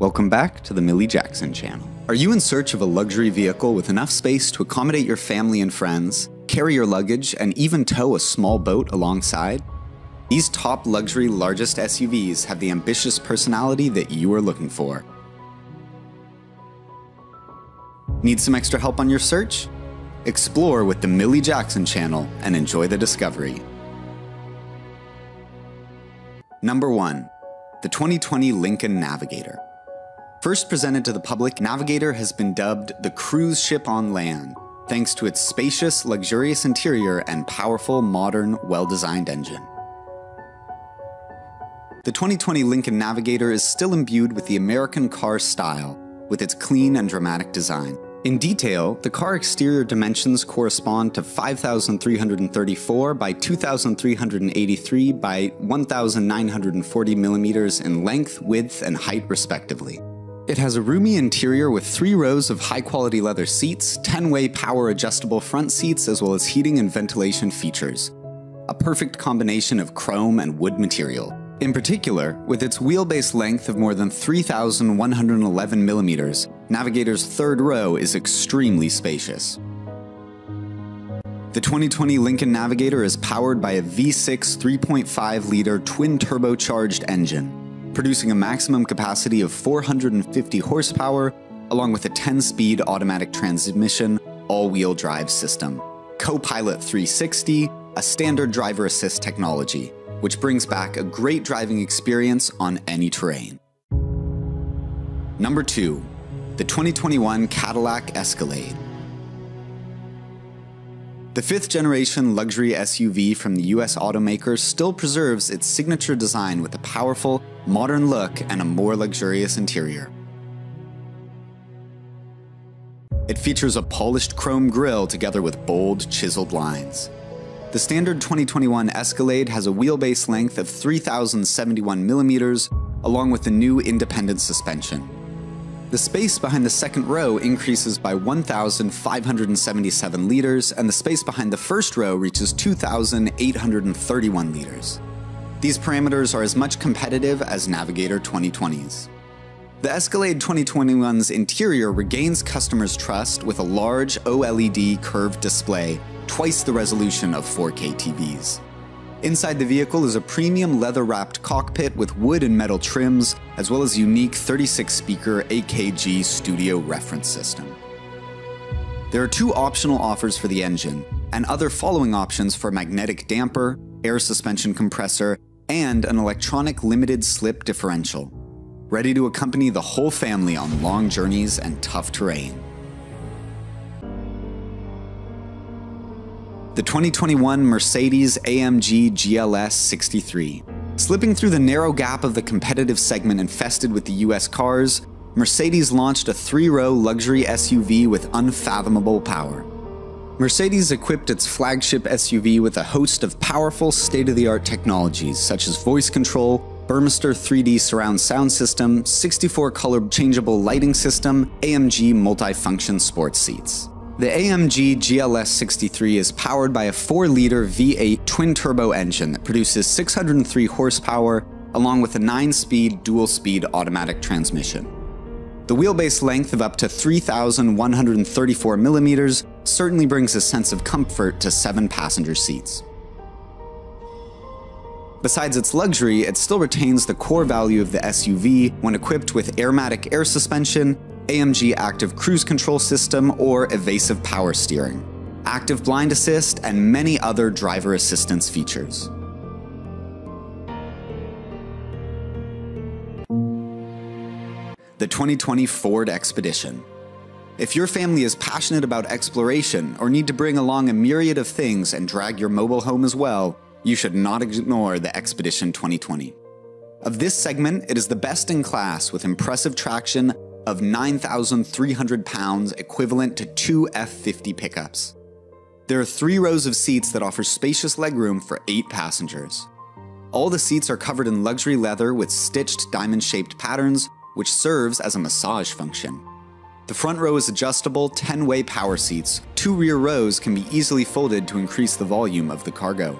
Welcome back to the Millie Jackson channel. Are you in search of a luxury vehicle with enough space to accommodate your family and friends, carry your luggage, and even tow a small boat alongside? These top luxury largest SUVs have the ambitious personality that you are looking for. Need some extra help on your search? Explore with the Millie Jackson channel and enjoy the discovery. Number 1. The 2020 Lincoln Navigator. First presented to the public, Navigator has been dubbed the cruise ship on land, thanks to its spacious, luxurious interior and powerful, modern, well-designed engine. The 2020 Lincoln Navigator is still imbued with the American car style, with its clean and dramatic design. In detail, the car exterior dimensions correspond to 5,334 by 2,383 by 1,940 millimeters in length, width, and height, respectively. It has a roomy interior with 3 rows of high-quality leather seats, 10-way power-adjustable front seats, as well as heating and ventilation features. A perfect combination of chrome and wood material. In particular, with its wheelbase length of more than 3,111 millimeters, Navigator's third row is extremely spacious. The 2020 Lincoln Navigator is powered by a V6 3.5-liter twin-turbocharged engine, producing a maximum capacity of 450 horsepower, along with a 10-speed automatic transmission, all-wheel drive system, Copilot 360, a standard driver assist technology, which brings back a great driving experience on any terrain. Number 2. The 2021 Cadillac Escalade. The 5th-generation luxury SUV from the US automaker still preserves its signature design with a powerful, modern look and a more luxurious interior. It features a polished chrome grille together with bold, chiseled lines. The standard 2021 Escalade has a wheelbase length of 3,071 millimeters, along with the new independent suspension. The space behind the second row increases by 1,577 liters, and the space behind the first row reaches 2,831 liters. These parameters are as much competitive as Navigator 2020's. The Escalade 2021's interior regains customers' trust with a large OLED curved display, twice the resolution of 4K TVs. Inside the vehicle is a premium leather-wrapped cockpit with wood and metal trims, as well as unique 36-speaker AKG studio reference system. There are 2 optional offers for the engine, and other following options for magnetic damper, air suspension compressor, and an electronic limited slip differential, ready to accompany the whole family on long journeys and tough terrain. The 2021 Mercedes AMG GLS 63. Slipping through the narrow gap of the competitive segment infested with the US cars, Mercedes launched a 3-row luxury SUV with unfathomable power. Mercedes equipped its flagship SUV with a host of powerful state-of-the-art technologies such as voice control, Burmester 3D surround sound system, 64-color changeable lighting system, AMG multifunction sports seats. The AMG GLS 63 is powered by a 4-liter V8 twin-turbo engine that produces 603 horsepower, along with a 9-speed dual-speed automatic transmission. The wheelbase length of up to 3,134 millimeters certainly brings a sense of comfort to 7 passenger seats. Besides its luxury, it still retains the core value of the SUV when equipped with Airmatic air suspension, AMG active cruise control system or evasive power steering, active blind assist, and many other driver assistance features. The 2020 Ford Expedition. If your family is passionate about exploration or need to bring along a myriad of things and drag your mobile home as well, you should not ignore the Expedition 2020. Of this segment, it is the best in class with impressive traction of 9,300 pounds, equivalent to 2 F50 pickups. There are 3 rows of seats that offer spacious legroom for 8 passengers. All the seats are covered in luxury leather with stitched diamond-shaped patterns, which serves as a massage function. The front row is adjustable, 10-way power seats. 2 rear rows can be easily folded to increase the volume of the cargo.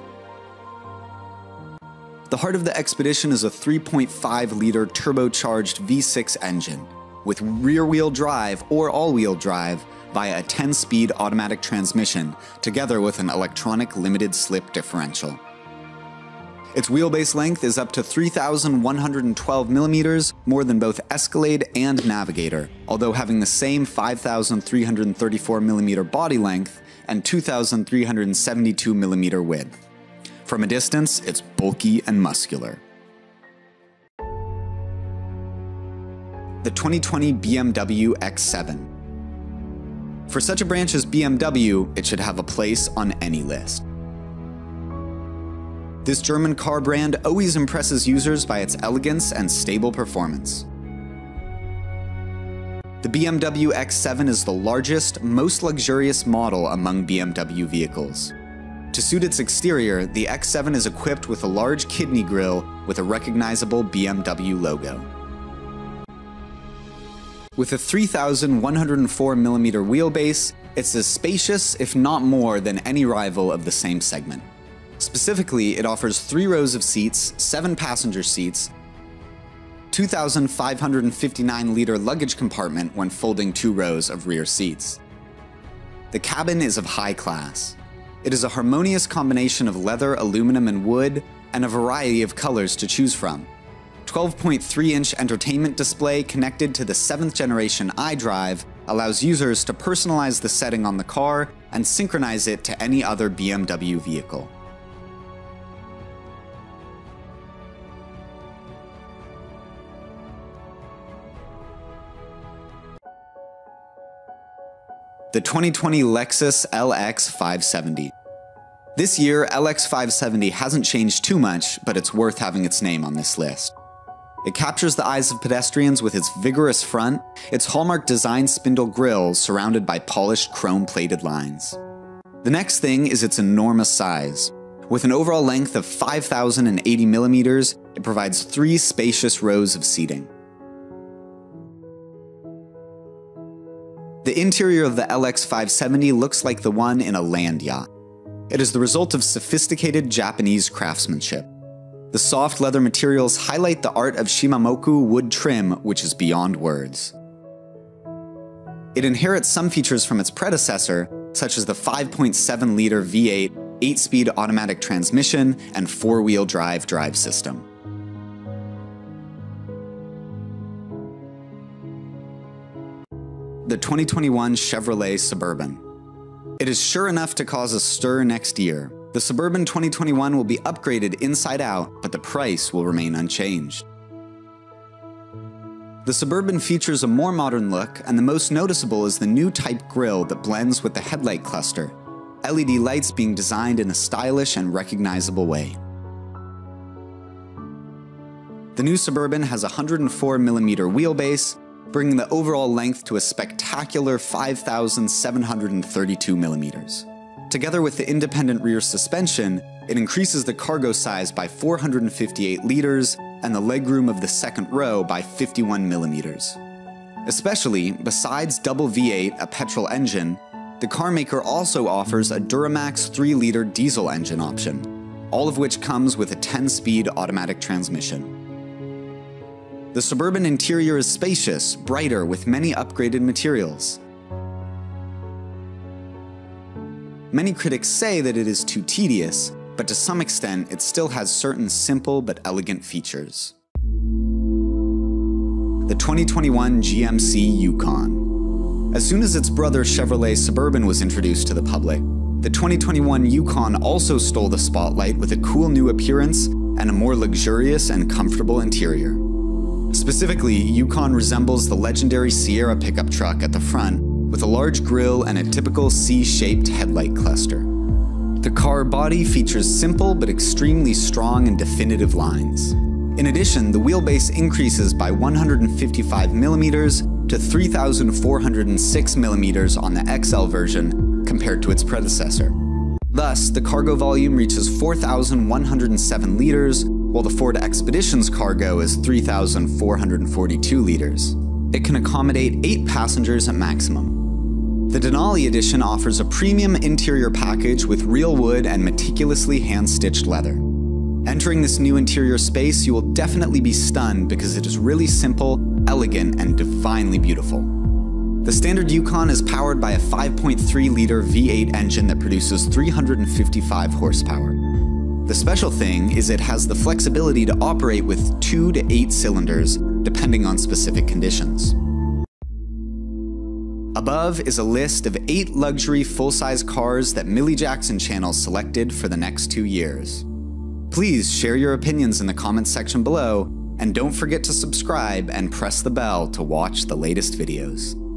The heart of the Expedition is a 3.5-liter turbocharged V6 engine with rear-wheel drive or all-wheel drive via a 10-speed automatic transmission, together with an electronic limited-slip differential. Its wheelbase length is up to 3,112 millimeters, more than both Escalade and Navigator, although having the same 5,334 millimeter body length and 2,372 millimeter width. From a distance, it's bulky and muscular. The 2020 BMW X7. For such a branch as BMW, it should have a place on any list. This German car brand always impresses users by its elegance and stable performance. The BMW X7 is the largest, most luxurious model among BMW vehicles. To suit its exterior, the X7 is equipped with a large kidney grille with a recognizable BMW logo. With a 3,104 mm wheelbase, it's as spacious, if not more, than any rival of the same segment. Specifically, it offers 3 rows of seats, 7 passenger seats, 2,559-liter luggage compartment when folding 2 rows of rear seats. The cabin is of high class. It is a harmonious combination of leather, aluminum, and wood, and a variety of colors to choose from. 12.3-inch entertainment display connected to the 7th generation iDrive allows users to personalize the setting on the car and synchronize it to any other BMW vehicle. The 2020 Lexus LX570. This year, LX570 hasn't changed too much, but it's worth having its name on this list. It captures the eyes of pedestrians with its vigorous front, its hallmark design spindle grille surrounded by polished chrome-plated lines. The next thing is its enormous size. With an overall length of 5,080 millimeters, it provides 3 spacious rows of seating. The interior of the LX570 looks like the one in a land yacht. It is the result of sophisticated Japanese craftsmanship. The soft leather materials highlight the art of Shimamoku wood trim, which is beyond words. It inherits some features from its predecessor, such as the 5.7-liter V8, 8-speed automatic transmission, and 4-wheel drive drive system. The 2021 Chevrolet Suburban. It is sure enough to cause a stir next year. The Suburban 2021 will be upgraded inside out, but the price will remain unchanged. The Suburban features a more modern look, and the most noticeable is the new type grille that blends with the headlight cluster, LED lights being designed in a stylish and recognizable way. The new Suburban has a 104 mm wheelbase, bringing the overall length to a spectacular 5,732 millimeters. Together with the independent rear suspension, it increases the cargo size by 458 liters and the legroom of the second row by 51 millimeters. Especially, besides double V8, a petrol engine, the car maker also offers a Duramax 3-liter diesel engine option, all of which comes with a 10-speed automatic transmission. The Suburban interior is spacious, brighter, with many upgraded materials. Many critics say that it is too tedious, but to some extent it still has certain simple but elegant features. The 2021 GMC Yukon. As soon as its brother Chevrolet Suburban was introduced to the public, the 2021 Yukon also stole the spotlight with a cool new appearance and a more luxurious and comfortable interior. Specifically, Yukon resembles the legendary Sierra pickup truck at the front, with a large grille and a typical C-shaped headlight cluster. The car body features simple but extremely strong and definitive lines. In addition, the wheelbase increases by 155 millimeters to 3,406 millimeters on the XL version compared to its predecessor. Thus, the cargo volume reaches 4,107 liters, while the Ford Expedition's cargo is 3,442 liters. It can accommodate 8 passengers at maximum. The Denali edition offers a premium interior package with real wood and meticulously hand-stitched leather. Entering this new interior space, you will definitely be stunned because it is really simple, elegant, and divinely beautiful. The standard Yukon is powered by a 5.3-liter V8 engine that produces 355 horsepower. The special thing is it has the flexibility to operate with 2 to 8 cylinders, depending on specific conditions. Above is a list of 8 luxury full-size cars that Millie Jackson Channel selected for the next 2 years. Please share your opinions in the comments section below, and don't forget to subscribe and press the bell to watch the latest videos.